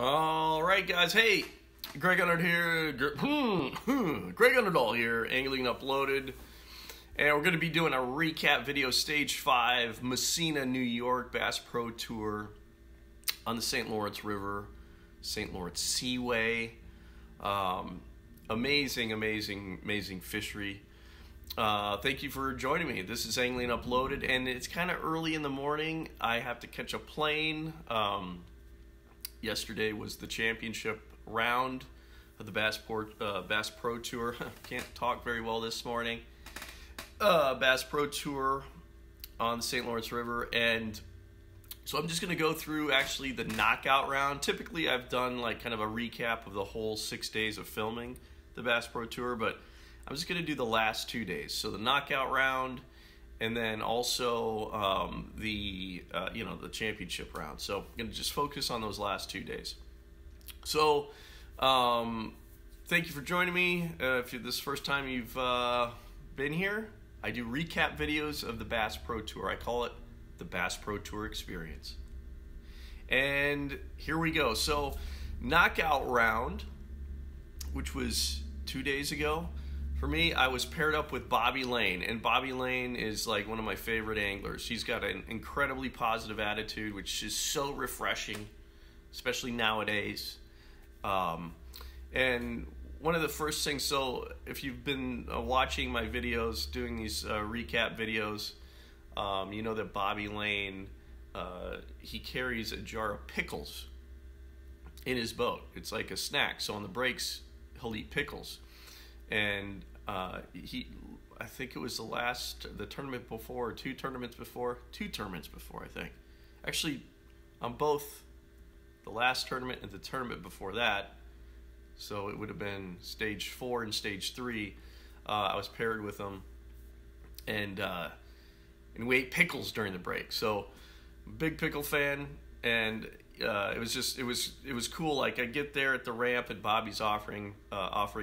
All right, guys. Hey, Greg Underdahl here. Greg Underdahl here, Angling Uploaded. And we're going to be doing a recap video, Stage 5, Messina, New York, Bass Pro Tour on the St. Lawrence River, St. Lawrence Seaway. Amazing, amazing, amazing fishery. Thank you for joining me. This is Angling Uploaded, and it's kind of early in the morning. I have to catch a plane. Yesterday was the championship round of the Bass Pro Tour. Can't talk very well this morning. Bass Pro Tour on the St. Lawrence River, and so I'm just going to go through actually the knockout round. Typically I've done like kind of a recap of the whole 6 days of filming the Bass Pro Tour, but I'm just going to do the last 2 days. So the knockout round, and then also the championship round. So I'm going to just focus on those last 2 days. So thank you for joining me. If this is the first time you've been here, I do recap videos of the Bass Pro Tour. I call it the Bass Pro Tour Experience. And here we go. So knockout round, which was 2 days ago. For me, I was paired up with Bobby Lane, and Bobby Lane is like one of my favorite anglers. He's got an incredibly positive attitude, which is so refreshing, especially nowadays. And one of the first things, so if you've been watching my videos, doing these recap videos, you know that Bobby Lane, he carries a jar of pickles in his boat. It's like a snack, so on the breaks, he'll eat pickles. And I think it was the tournament before, two tournaments before, I think. Actually, on both the last tournament and the tournament before that, so it would have been stage 4 and stage 3, I was paired with him, and we ate pickles during the break. So, big pickle fan, and it was cool. Like I get there at the ramp, and Bobby's offering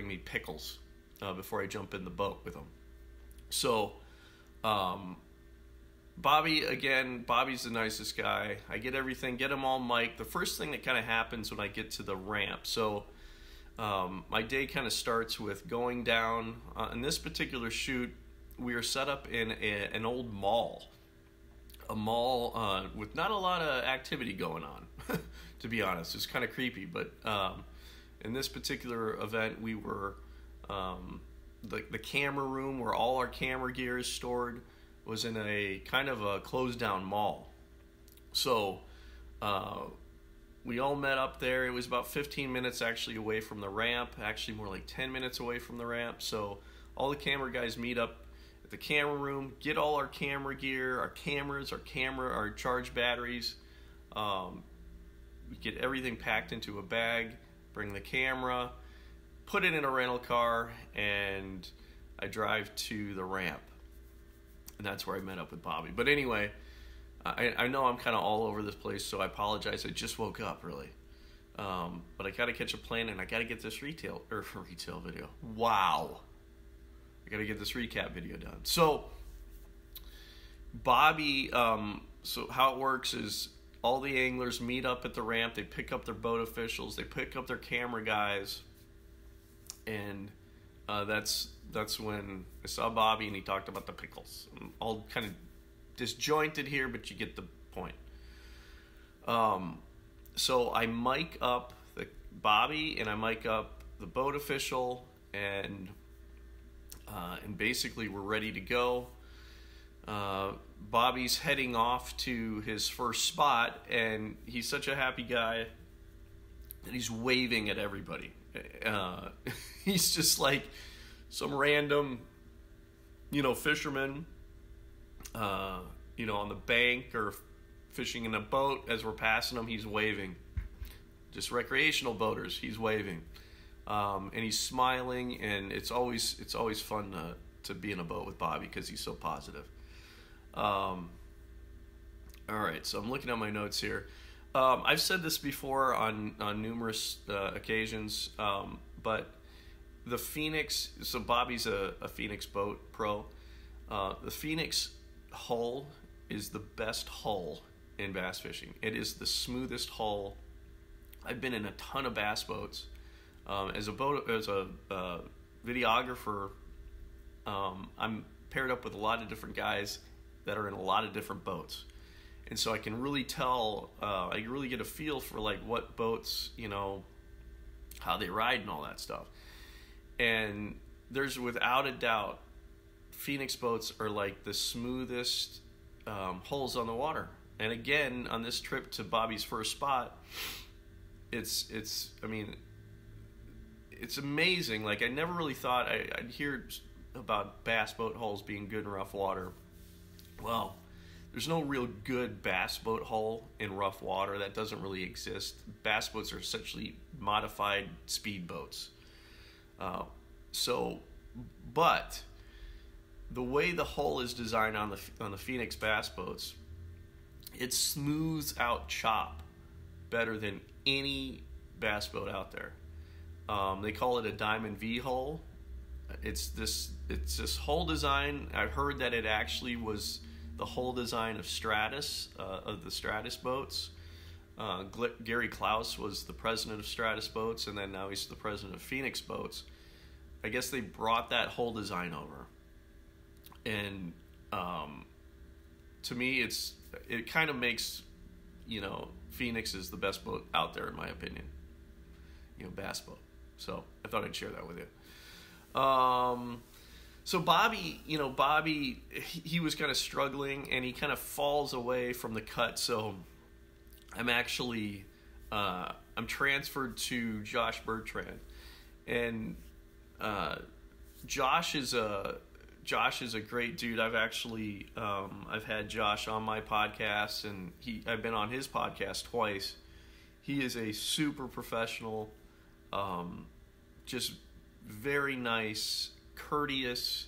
me pickles before I jump in the boat with him. So, Bobby's the nicest guy. I get everything, get him all mic'd. The first thing that kind of happens when I get to the ramp, so my day kind of starts with going down. In this particular shoot, we are set up in an old mall. A mall with not a lot of activity going on, to be honest. It's kind of creepy, but in this particular event, we were... the camera room where all our camera gear is stored was in a kind of a closed down mall. So we all met up there. It was about 15 minutes actually away from the ramp, actually more like 10 minutes away from the ramp. So all the camera guys meet up at the camera room, get all our camera gear, our cameras, our charge batteries. We get everything packed into a bag, bring the camera, put it in a rental car, and I drive to the ramp. And that's where I met up with Bobby. But anyway, I know I'm kind of all over this place, so I apologize. I just woke up, really. But I got to catch a plane, and I got to get this retail video. Wow. I got to get this recap video done. So, Bobby, so how it works is all the anglers meet up at the ramp. They pick up their boat officials. They pick up their camera guys. And that's when I saw Bobby, and he talked about the pickles. I'm all kind of disjointed here, but you get the point. So I mic up Bobby, and I mic up the boat official, and basically we're ready to go. Bobby's heading off to his first spot, and he's such a happy guy that he's waving at everybody. He's just like some random, fisherman, on the bank or fishing in a boat. As we're passing him, he's waving. Just recreational boaters, he's waving, and he's smiling. And it's always fun to be in a boat with Bobby because he's so positive. All right, so I'm looking at my notes here. I've said this before on numerous occasions, but the Phoenix, so Bobby's a Phoenix boat pro. The Phoenix hull is the best hull in bass fishing. It is the smoothest hull I've been in a ton of bass boats. As a videographer, I'm paired up with a lot of different guys that are in a lot of different boats, and so I can really tell, I can really get a feel for like what boats, you know, how they ride and all that stuff. And there's without a doubt, Phoenix boats are like the smoothest hulls on the water. And again, on this trip to Bobby's first spot, I mean, it's amazing. Like, I never really thought I'd hear about bass boat hulls being good in rough water. Well, there's no real good bass boat hull in rough water. That doesn't really exist. Bass boats are essentially modified speed boats. But the way the hull is designed on the Phoenix bass boats, it smooths out chop better than any bass boat out there. They call it a Diamond V hull. It's this hull design. I've heard that it actually was the hull design of Stratus, of the Stratus boats. Gary Klaus was the president of Stratus boats, and then now he's the president of Phoenix boats. I guess they brought that hull design over, and to me, it kind of makes, you know, Phoenix is the best boat out there in my opinion, you know, bass boat. So I thought I'd share that with you. So Bobby, you know, Bobby, he was kind of struggling, and he kind of falls away from the cut. So I'm actually, I'm transferred to Josh Bertrand, and Josh is a great dude. I've actually, I've had Josh on my podcast, and I've been on his podcast twice. He is a super professional, just very nice, courteous,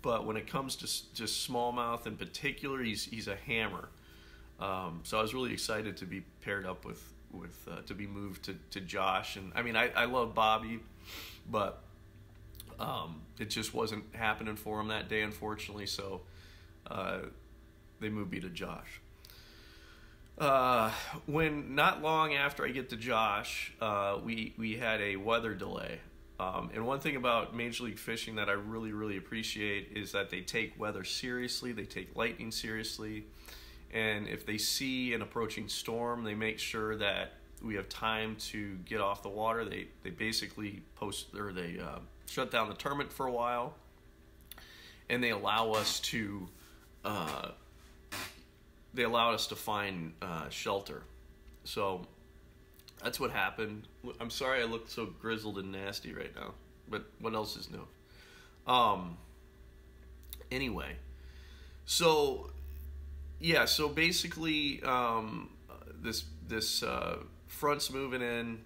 but when it comes to just smallmouth in particular, he's a hammer. So I was really excited to be paired up to be moved to Josh. And I mean, I love Bobby, but it just wasn't happening for him that day, unfortunately. So they moved me to Josh. When not long after I get to Josh, we had a weather delay. And one thing about Major League Fishing that I really, really appreciate is that they take weather seriously. They take lightning seriously. And if they see an approaching storm, they make sure that we have time to get off the water. They basically shut down the tournament for a while, and they allow us to find shelter. So that's what happened. I'm sorry I look so grizzled and nasty right now, but what else is new? Anyway, so yeah, so basically this front's moving in,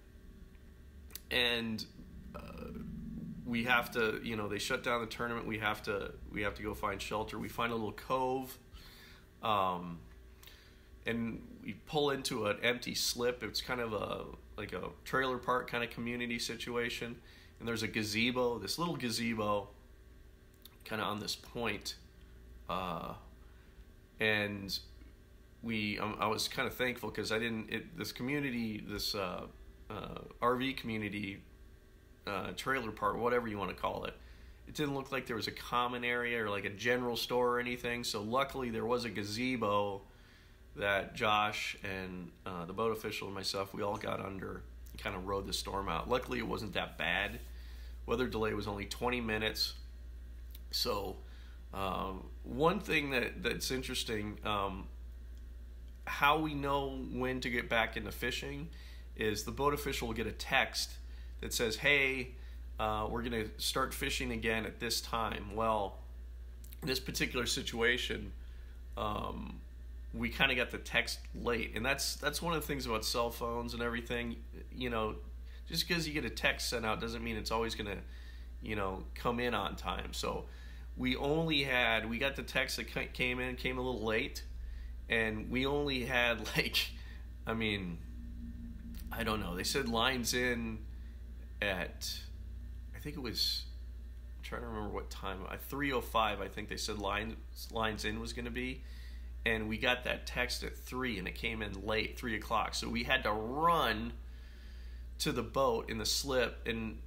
and we have to, you know, they shut down the tournament. We have to go find shelter. We find a little cove, and we pull into an empty slip. It's kind of like a trailer park kind of community situation. And there's a gazebo, this little gazebo kind of on this point. And I was kind of thankful because this RV community, trailer park, whatever you want to call it, it didn't look like there was a common area or like a general store or anything. So luckily there was a gazebo that Josh and the boat official and myself, we all got under and kind of rode the storm out. Luckily it wasn't that bad. Weather delay was only 20 minutes. So one thing that's interesting, how we know when to get back into fishing is the boat official will get a text that says, hey, we're gonna start fishing again at this time. Well, in this particular situation, we kind of got the text late, and that's one of the things about cell phones and everything. You know, just because you get a text sent out doesn't mean it's always gonna, you know, come in on time. So we got the text that came a little late, and we only had like, I mean, I don't know, they said lines in at, I think it was, I'm trying to remember what time, at 3:05, I think they said lines in was going to be, and we got that text at 3, and it came in late, 3 o'clock, so we had to run to the boat in the slip, and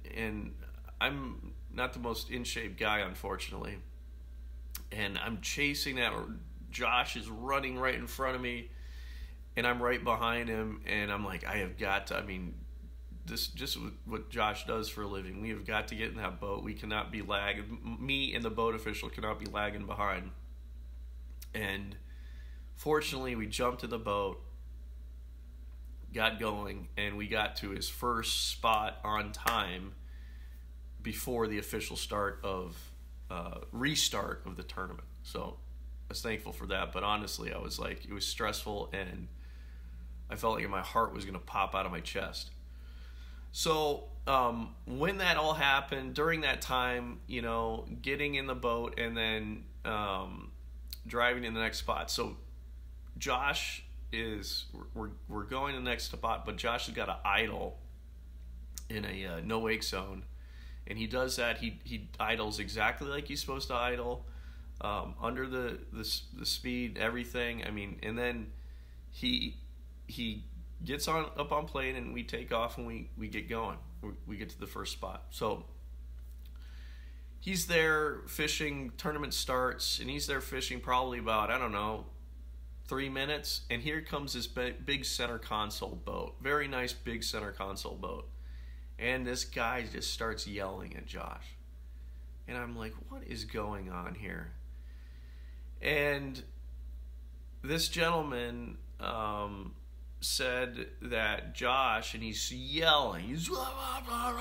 I'm not the most in shape guy, unfortunately, and I'm chasing that. Josh is running right in front of me, and I'm right behind him, and I'm like, I have got to, I mean, this just what Josh does for a living. We have got to get in that boat. We cannot be lagging. Me and the boat official cannot be lagging behind. And fortunately, we jumped in the boat, got going, and we got to his first spot on time before the official start of restart of the tournament. So I was thankful for that. But honestly, I was like, it was stressful, and I felt like my heart was going to pop out of my chest. So when that all happened, during that time, you know, getting in the boat and then driving in the next spot. So Josh is, we're going to the next spot, but Josh has got an idle in a no wake zone, and he does that. He idles exactly like he's supposed to idle, under the speed, everything. I mean, and then he gets on up on plane, and we take off, and we get going. We get to the first spot. So he's there fishing, tournament starts, and he's there fishing probably about, I don't know, 3 minutes, and here comes this big center console boat. Very nice big center console boat. And this guy just starts yelling at Josh. And I'm like, what is going on here? And this gentleman said that Josh, and he's yelling, he's, I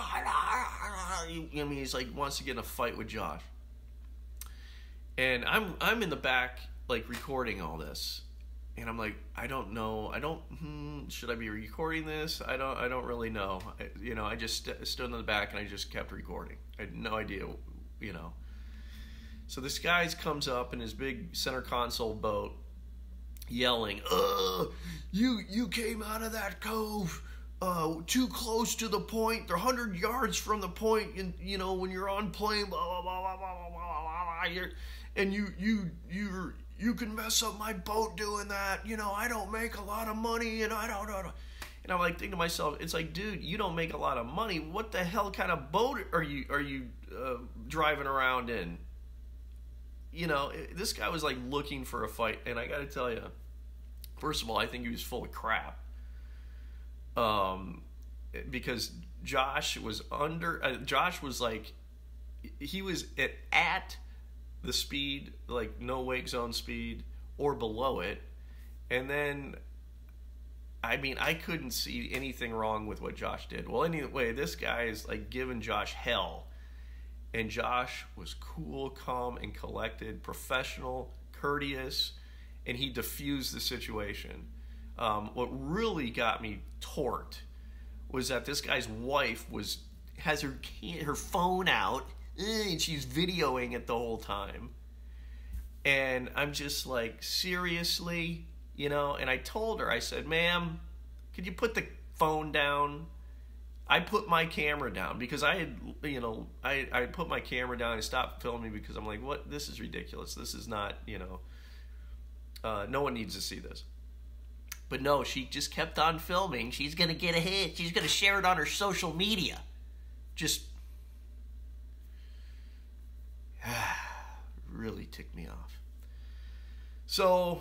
mean, he's like, wants to get in a fight with Josh. And I'm in the back, like, recording all this, and I'm like, I don't know, should I be recording this? I don't really know. You know, I just stood in the back, and I just kept recording. I had no idea, you know. So this guy comes up in his big center console boat, yelling, you came out of that cove too close to the point. They're 100 yards from the point, and you know, when you're on plane, blah blah blah blah blah blah blah, and you can mess up my boat doing that. You know, I don't make a lot of money, and I don't. And I'm like thinking to myself, it's like, dude, you don't make a lot of money. What the hell kind of boat are you driving around in? You know, this guy was like looking for a fight, and I got to tell you, first of all, I think he was full of crap, because Josh was like, he was at the speed, like no wake zone speed or below it, and then, I mean, I couldn't see anything wrong with what Josh did. Well, anyway, this guy is like giving Josh hell. And Josh was cool, calm, and collected, professional, courteous, and he diffused the situation. What really got me torqued was that this guy's wife has her phone out, and she's videoing it the whole time. And I'm just like, seriously? You know, and I told her, I said, ma'am, could you put the phone down? I put my camera down because I had, you know, I put my camera down and stopped filming because I'm like, what? This is ridiculous. This is not, you know, no one needs to see this. But no, she just kept on filming. She's going to get a hit. She's going to share it on her social media. Just really ticked me off. So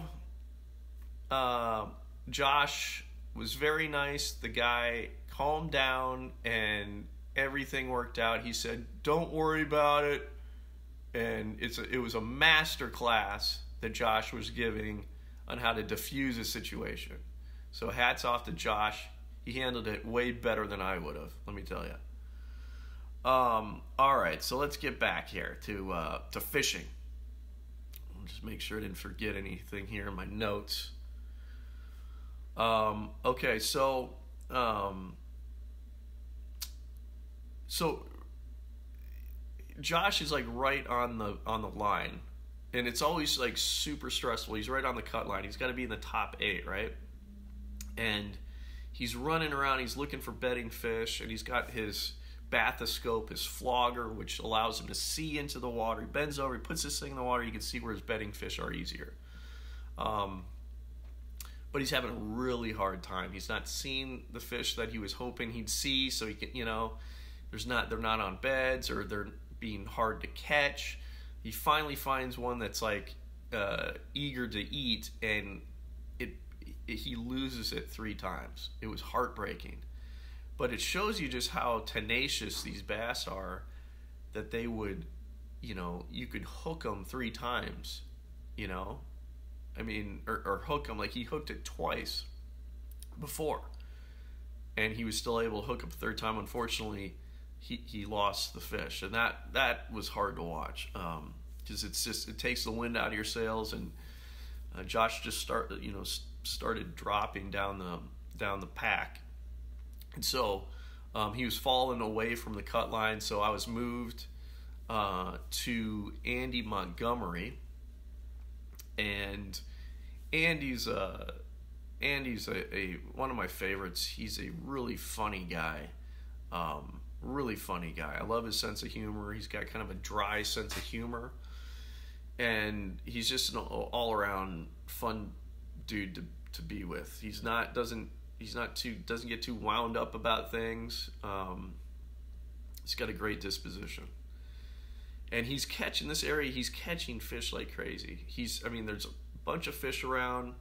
Josh was very nice. The guy calmed down and everything worked out. He said, don't worry about it. And it was a master class that Josh was giving on how to diffuse a situation. So hats off to Josh. He handled it way better than I would have, let me tell you. All right, so let's get back here to fishing. I'll just make sure I didn't forget anything here in my notes. Okay, so so Josh is like right on the line, and it's always like super stressful. He's right on the cut line. He's got to be in the top 8, right? And he's running around. He's looking for bedding fish, and he's got his bathoscope, his flogger, which allows him to see into the water. He bends over. He puts this thing in the water. You can see where his bedding fish are easier. but he's having a really hard time. He's not seeing the fish that he was hoping he'd see, so he can, you know, they're not on beds, or they're being hard to catch. He finally finds one that's like eager to eat, and he loses it 3 times. It was heartbreaking. But it shows you just how tenacious these bass are, that they would, you know, you could hook them 3 times, you know, I mean, or hook them, like he hooked it twice before, and he was still able to hook up the 3rd time. Unfortunately, he lost the fish, and that was hard to watch, because it's just, it takes the wind out of your sails. And Josh just started dropping down the pack, and so he was falling away from the cut line. So I was moved to Andy Montgomery, and Andy's one of my favorites. He's a really funny guy, I love his sense of humor. He's got kind of a dry sense of humor, and he's just an all-around fun dude to be with. He doesn't get too wound up about things. He's got a great disposition, and he's catching this area. He's catching fish like crazy. I mean, there's a bunch of fish around,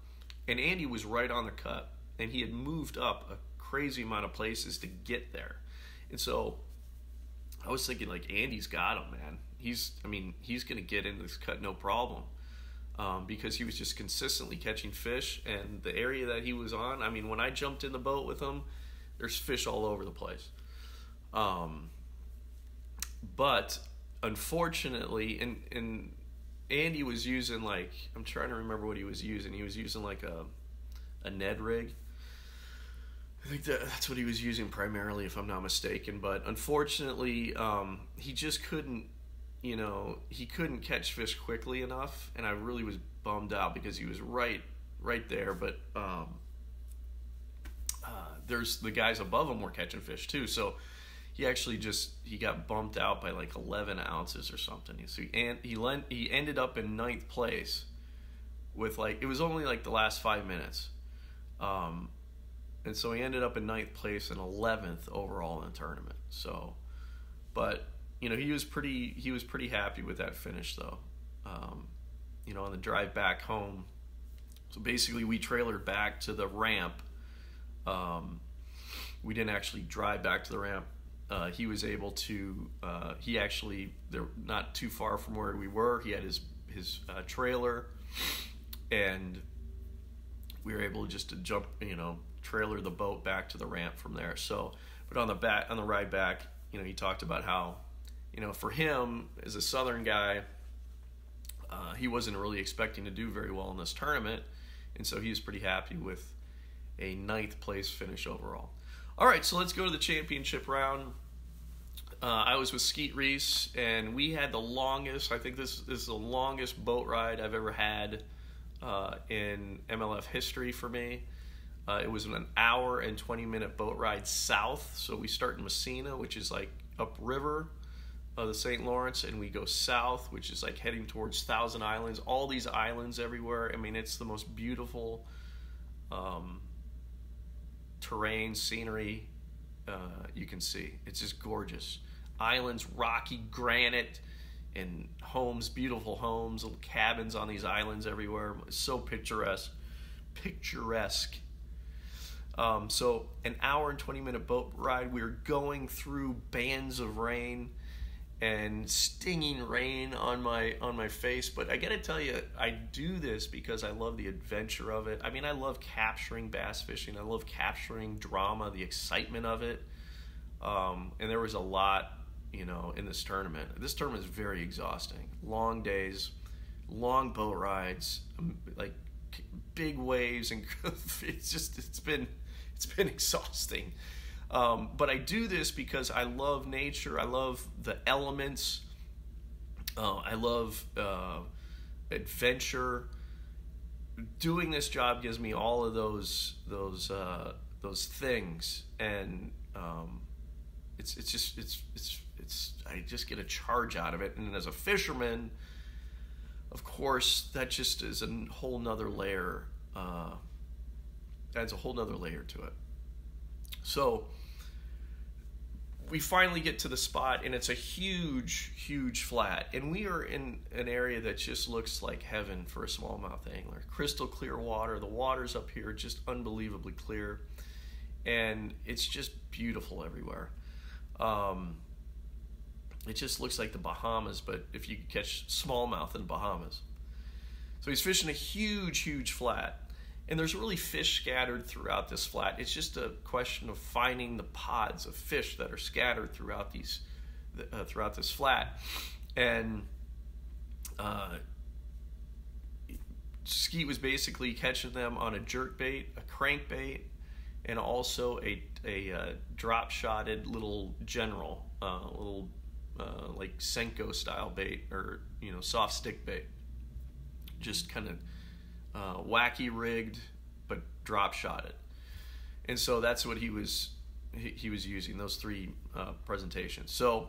and Andy was right on the cut, and he had moved up a crazy amount of places to get there. And so I was thinking, like, Andy's got him, man. I mean, he's gonna get into this cut no problem. Because he was just consistently catching fish, and the area that he was on, I mean, when I jumped in the boat with him, there's fish all over the place. But unfortunately, and Andy was using, like, I'm trying to remember what he was using. He was using like a Ned rig. I think that's what he was using primarily, if I'm not mistaken. But unfortunately, he just couldn't, you know, he couldn't catch fish quickly enough, and I really was bummed out because he was right there. But there's the guys above him were catching fish too, so he actually he got bumped out by like 11 ounces or something. So he ended up in 9th place with, like, it was only like the last 5 minutes, and so he ended up in 9th place and 11th overall in the tournament. So, but you know, he was pretty happy with that finish, though. You know, on the drive back home, so basically we trailered back to the ramp. We didn't actually drive back to the ramp. He was able to, he actually, they're not too far from where we were. He had his trailer, and we were able just to jump, you know, trailer the boat back to the ramp from there. So, but on the ride back, you know, he talked about how, you know, for him, as a southern guy, he wasn't really expecting to do very well in this tournament, and so he was pretty happy with a 9th place finish overall. All right, so let's go to the championship round. I was with Skeet Reese, and we had the longest, I think this is the longest boat ride I've ever had in MLF history for me. It was an hour and 20-minute boat ride south, so we start in Messina, which is like upriver of the St. Lawrence, and we go south, which is like heading towards Thousand Islands, all these islands everywhere. I mean, it's the most beautiful terrain, scenery you can see. It's just gorgeous. Islands, rocky granite, and homes, beautiful homes, little cabins on these islands everywhere. It's so picturesque. So an hour and 20-minute boat ride. We were going through bands of rain and stinging rain on my face. But I gotta tell you, I do this because I love the adventure of it. I mean, I love capturing bass fishing. I love capturing drama, the excitement of it. And there was a lot, you know, in this tournament. This tournament is very exhausting. Long days, long boat rides, like big waves, and it's been exhausting. But I do this because I love nature. I love the elements. I love adventure. Doing this job gives me all of those things, and I just get a charge out of it. And as a fisherman, of course, that just is a whole nother layer adds a whole nother layer to it. So we finally get to the spot, and it's a huge, huge flat. And we are in an area that just looks like heaven for a smallmouth angler. Crystal clear water. The water's up here just unbelievably clear. And it's just beautiful everywhere. It just looks like the Bahamas, but if you catch smallmouth in the Bahamas. So he's fishing a huge, huge flat. And there's really fish scattered throughout this flat. It's just a question of finding the pods of fish that are scattered throughout these, throughout this flat. And Skeet was basically catching them on a jerk bait, a crankbait, and also a drop-shotted little general, like Senko style bait, or soft stick bait, just kind of wacky rigged but drop shot it. And so that's what he was using, those three presentations. So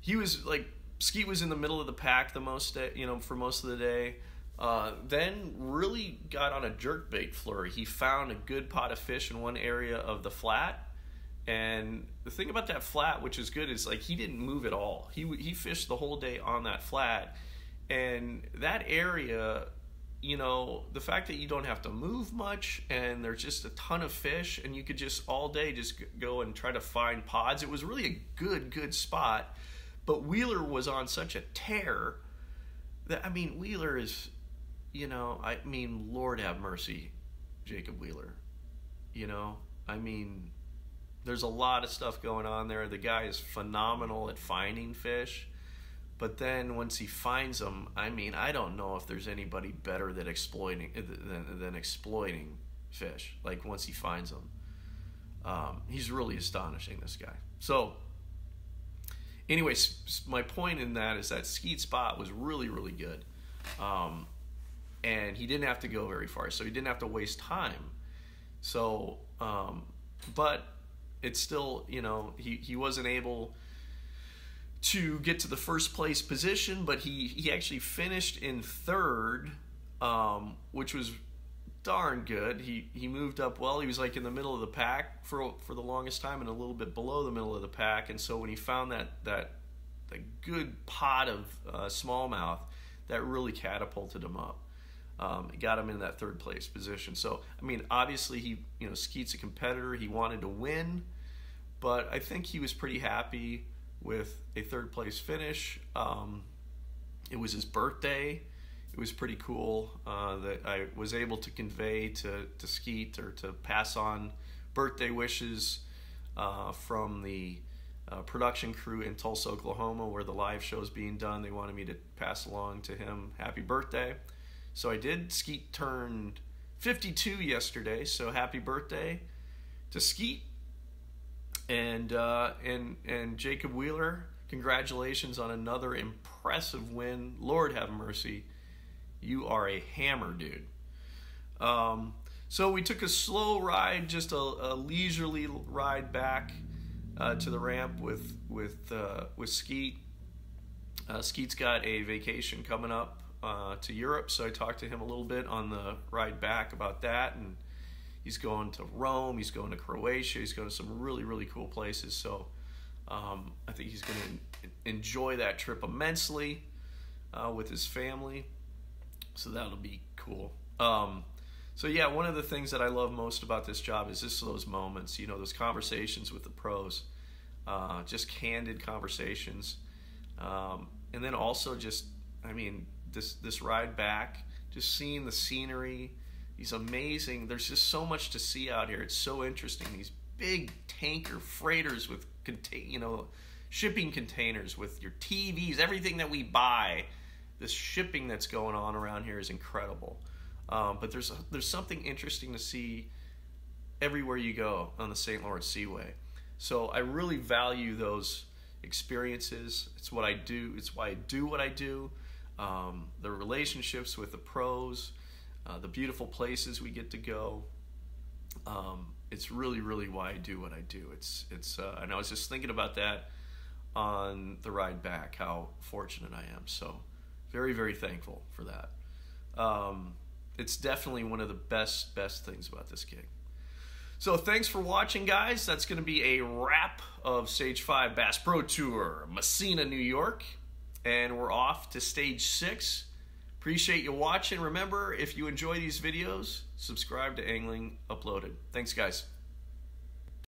he was like, Skeet was in the middle of the pack the most, for most of the day. Then really got on a jerkbait flurry. He found a good pot of fish in one area of the flat. And the thing about that flat, which is good, is like he didn't move at all. He fished the whole day on that flat. And that area, the fact that you don't have to move much and there's just a ton of fish and you could just all day just go and try to find pods. It was really a good spot. But Wheeler was on such a tear that, I mean, Wheeler is, I mean, Lord have mercy, Jacob Wheeler. I mean, there's a lot of stuff going on there. The guy is phenomenal at finding fish. But then once he finds them, I mean, I don't know if there's anybody better at exploiting than exploiting fish. Like once he finds them, he's really astonishing, this guy. So anyways, my point in that is that Skeet spot was really, really good. And he didn't have to go very far, so he didn't have to waste time. So, but it's still, he wasn't able to get to the first place position, but he actually finished in third, which was darn good. He moved up well. He was like in the middle of the pack for the longest time and a little bit below the middle of the pack. And so when he found that good pot of smallmouth, that really catapulted him up. It got him in that third place position. So I mean, obviously Skeet's a competitor. He wanted to win, but I think he was pretty happy with a third place finish. It was his birthday. It was pretty cool that I was able to convey to Skeet, or to pass on birthday wishes from the production crew in Tulsa, Oklahoma, where the live show is being done. They wanted me to pass along to him happy birthday. So I did. Skeet turned 52 yesterday, so happy birthday to Skeet. And Jacob Wheeler, congratulations on another impressive win. Lord have mercy, you are a hammer, dude. So we took a slow ride, just a leisurely ride back to the ramp with Skeet. Skeet's got a vacation coming up to Europe, so I talked to him a little bit on the ride back about that, and he's going to Rome, he's going to Croatia, he's going to some really, really cool places. So I think he's going to enjoy that trip immensely with his family. So that'll be cool. So yeah, one of the things that I love most about this job is just those moments, those conversations with the pros, just candid conversations. And then also just, I mean, this ride back, just seeing the scenery. He's amazing. There's just so much to see out here. It's so interesting. These big tanker freighters with shipping containers with your TVs, everything that we buy. This shipping that's going on around here is incredible. But there's something interesting to see everywhere you go on the St. Lawrence Seaway. So I really value those experiences. It's what I do. It's why I do what I do. The relationships with the pros. The beautiful places we get to go. It's really, really why I do what I do. And I was just thinking about that on the ride back, how fortunate I am. So very, very thankful for that. It's definitely one of the best things about this gig. So thanks for watching, guys. That's going to be a wrap of Stage 5 Bass Pro Tour, Messina, New York. And we're off to Stage 6. Appreciate you watching. Remember, if you enjoy these videos, subscribe to Angling Uploaded. Thanks, guys.